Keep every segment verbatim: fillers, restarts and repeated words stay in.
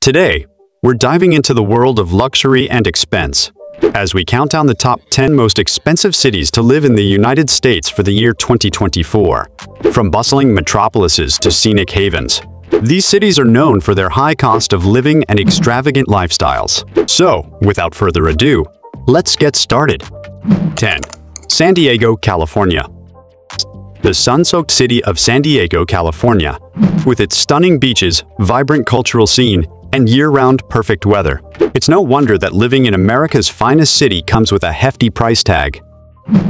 Today, we're diving into the world of luxury and expense, as we count down the top ten most expensive cities to live in the United States for the year twenty twenty-four. From bustling metropolises to scenic havens, these cities are known for their high cost of living and extravagant lifestyles. So, without further ado, let's get started. ten. San Diego, California. The sun-soaked city of San Diego, California, with its stunning beaches, vibrant cultural scene, and year-round perfect weather, it's no wonder that living in America's finest city comes with a hefty price tag.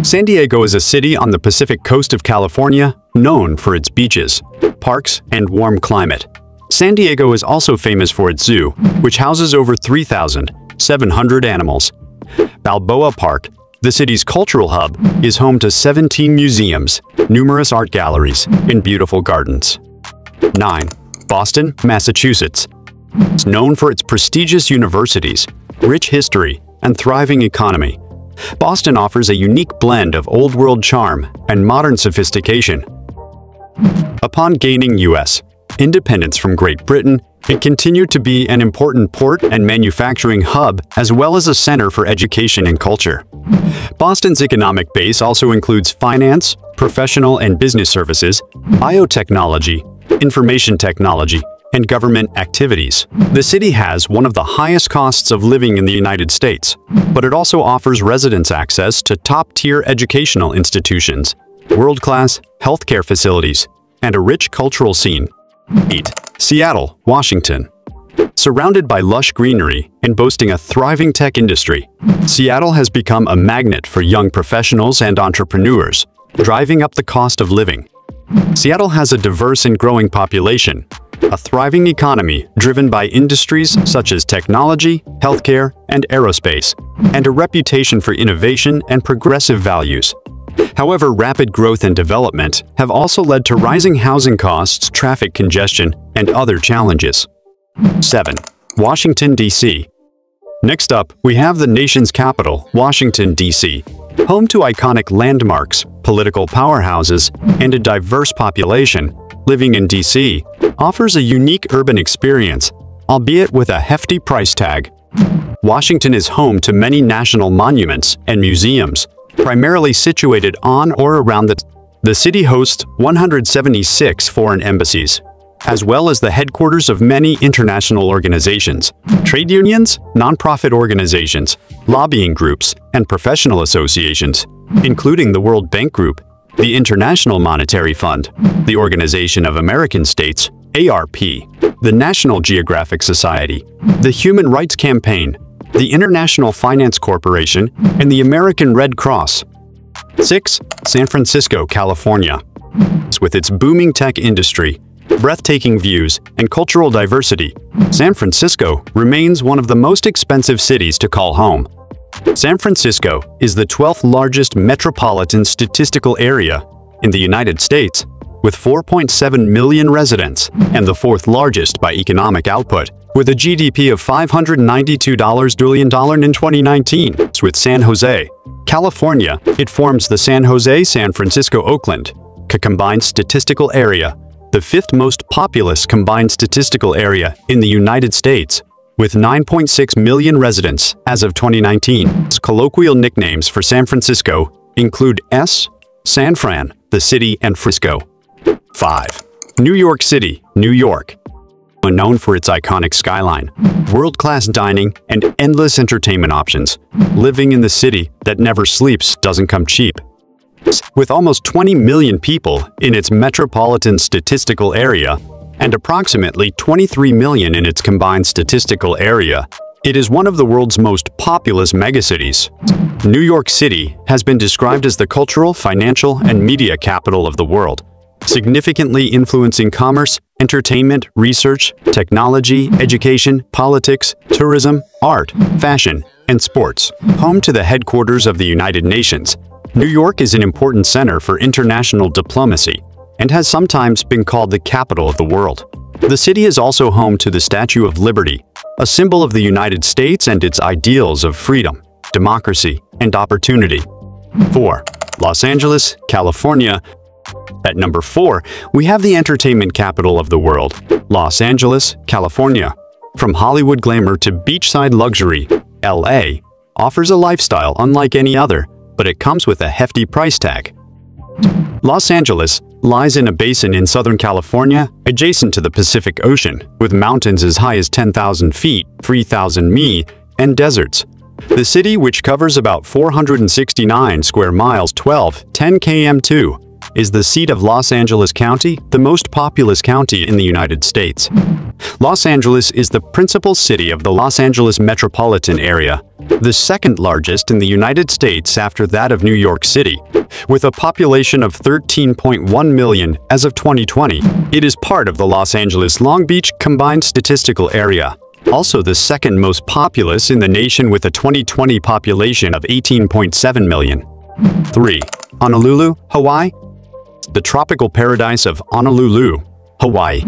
San Diego is a city on the Pacific coast of California, known for its beaches, parks, and warm climate. San Diego is also famous for its zoo, which houses over three thousand seven hundred animals. Balboa Park, the city's cultural hub, is home to seventeen museums, numerous art galleries, and beautiful gardens. nine. Boston, Massachusetts. It's known for its prestigious universities, rich history, and thriving economy. Boston offers a unique blend of old-world charm and modern sophistication. Upon gaining U S independence from Great Britain, it continued to be an important port and manufacturing hub, as well as a center for education and culture. Boston's economic base also includes finance, professional and business services, biotechnology, information technology, and government activities. The city has one of the highest costs of living in the United States, but it also offers residents access to top-tier educational institutions, world-class healthcare facilities, and a rich cultural scene. eight. Seattle, Washington. Surrounded by lush greenery and boasting a thriving tech industry, Seattle has become a magnet for young professionals and entrepreneurs, driving up the cost of living. Seattle has a diverse and growing population, a thriving economy driven by industries such as technology, healthcare, and aerospace, and a reputation for innovation and progressive values. However, rapid growth and development have also led to rising housing costs, traffic congestion, and other challenges. seven. Washington, D C. Next up, we have the nation's capital, Washington, D C, home to iconic landmarks, political powerhouses, and a diverse population. Living in D C offers a unique urban experience, albeit with a hefty price tag. Washington is home to many national monuments and museums, primarily situated on or around the... The city hosts one hundred seventy-six foreign embassies, as well as the headquarters of many international organizations, trade unions, nonprofit organizations, lobbying groups, and professional associations, including the World Bank Group, the International Monetary Fund, the Organization of American States, A R P, the National Geographic Society, the Human Rights Campaign, the International Finance Corporation, and the American Red Cross. six. San Francisco, California. With its booming tech industry, breathtaking views, and cultural diversity, San Francisco remains one of the most expensive cities to call home. San Francisco is the twelfth largest metropolitan statistical area in the United States, with four point seven million residents, and the fourth largest by economic output, with a G D P of five hundred ninety-two billion dollars in twenty nineteen. With San Jose, California, it forms the San Jose-San Francisco-Oakland combined statistical area, the fifth most populous combined statistical area in the United States, with nine point six million residents as of twenty nineteen. Its colloquial nicknames for San Francisco include S, San Fran, the city, and Frisco. five. New York City, New York. Known for its iconic skyline, world-class dining, and endless entertainment options, living in the city that never sleeps doesn't come cheap. With almost twenty million people in its metropolitan statistical area, and approximately twenty-three million in its combined statistical area, it is one of the world's most populous megacities. New York City has been described as the cultural, financial, and media capital of the world, significantly influencing commerce, entertainment, research, technology, education, politics, tourism, art, fashion, and sports. Home to the headquarters of the United Nations, New York is an important center for international diplomacy, and has sometimes been called the capital of the world. The city is also home to the Statue of Liberty, a symbol of the United States and its ideals of freedom, democracy, and opportunity. four. Los Angeles, California. At number four, we have the entertainment capital of the world, Los Angeles, California. From Hollywood glamour to beachside luxury, L A offers a lifestyle unlike any other, but it comes with a hefty price tag. Los Angeles lies in a basin in Southern California adjacent to the Pacific Ocean, with mountains as high as ten thousand feet, three thousand meters, and deserts. The city, which covers about four hundred sixty-nine square miles, twelve point one zero kilometers, is the seat of Los Angeles County, the most populous county in the United States. Los Angeles is the principal city of the Los Angeles metropolitan area, the second largest in the United States after that of New York City. With a population of thirteen point one million as of twenty twenty, it is part of the Los Angeles-Long Beach Combined Statistical Area, also the second most populous in the nation with a twenty twenty population of eighteen point seven million. three. Honolulu, Hawaii. The tropical paradise of Honolulu, Hawaii.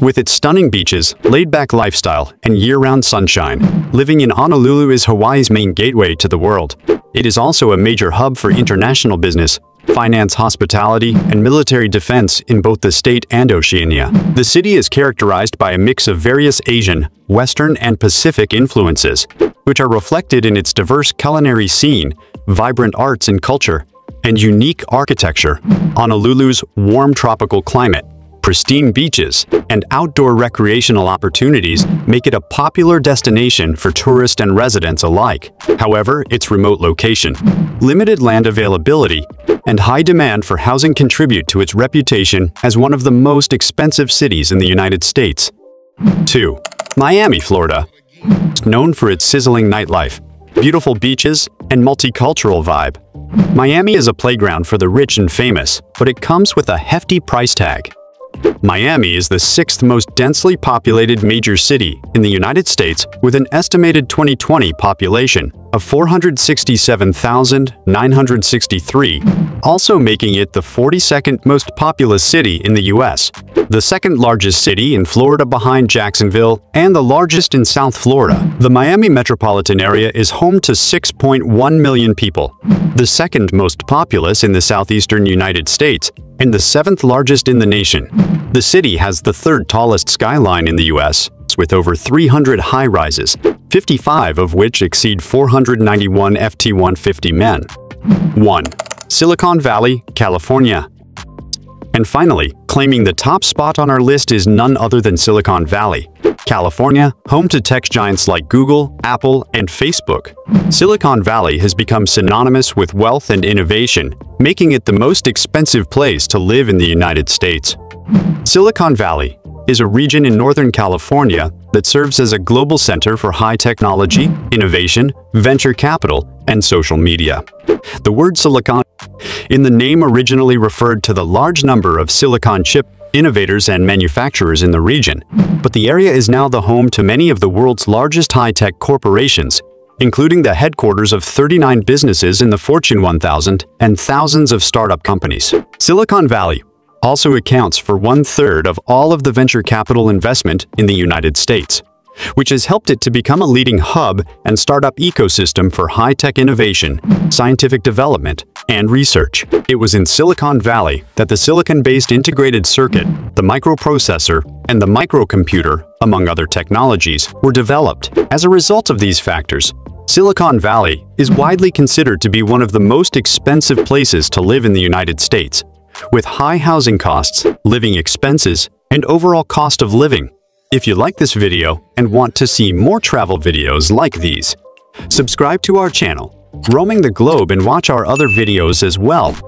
With its stunning beaches, laid-back lifestyle, and year-round sunshine, living in Honolulu is Hawaii's main gateway to the world. It is also a major hub for international business, finance, hospitality, and military defense in both the state and Oceania. The city is characterized by a mix of various Asian, Western, and Pacific influences, which are reflected in its diverse culinary scene, vibrant arts and culture, and unique architecture. Honolulu's warm tropical climate, pristine beaches, and outdoor recreational opportunities make it a popular destination for tourists and residents alike. However, its remote location, limited land availability, and high demand for housing contribute to its reputation as one of the most expensive cities in the United States. two. Miami, Florida. Known for its sizzling nightlife, beautiful beaches, and multicultural vibe, Miami is a playground for the rich and famous, but it comes with a hefty price tag. Miami is the sixth most densely populated major city in the United States, with an estimated twenty twenty population of four hundred sixty-seven thousand nine hundred sixty-three, also making it the forty-second most populous city in the U S, the second largest city in Florida behind Jacksonville, and the largest in South Florida. The Miami metropolitan area is home to six point one million people, the second most populous in the southeastern United States, and the seventh largest in the nation. The city has the third tallest skyline in the U S, with over three hundred high-rises, fifty-five of which exceed four hundred ninety-one F T one fifty men. one. Silicon Valley, California. And finally, claiming the top spot on our list is none other than Silicon Valley, California, home to tech giants like Google, Apple, and Facebook. Silicon Valley has become synonymous with wealth and innovation, making it the most expensive place to live in the United States. Silicon Valley is a region in Northern California that serves as a global center for high technology, innovation, venture capital, and social media. The word silicon in the name originally referred to the large number of silicon chip innovators and manufacturers in the region, but the area is now the home to many of the world's largest high-tech corporations, including the headquarters of thirty-nine businesses in the Fortune one thousand and thousands of startup companies. Silicon Valley also accounts for one-third of all of the venture capital investment in the United States, which has helped it to become a leading hub and startup ecosystem for high-tech innovation, scientific development, and research. It was in Silicon Valley that the silicon-based integrated circuit, the microprocessor, and the microcomputer, among other technologies, were developed. As a result of these factors, Silicon Valley is widely considered to be one of the most expensive places to live in the United States, with high housing costs, living expenses, and overall cost of living. If you like this video and want to see more travel videos like these, subscribe to our channel, Roaming the Globe, and watch our other videos as well.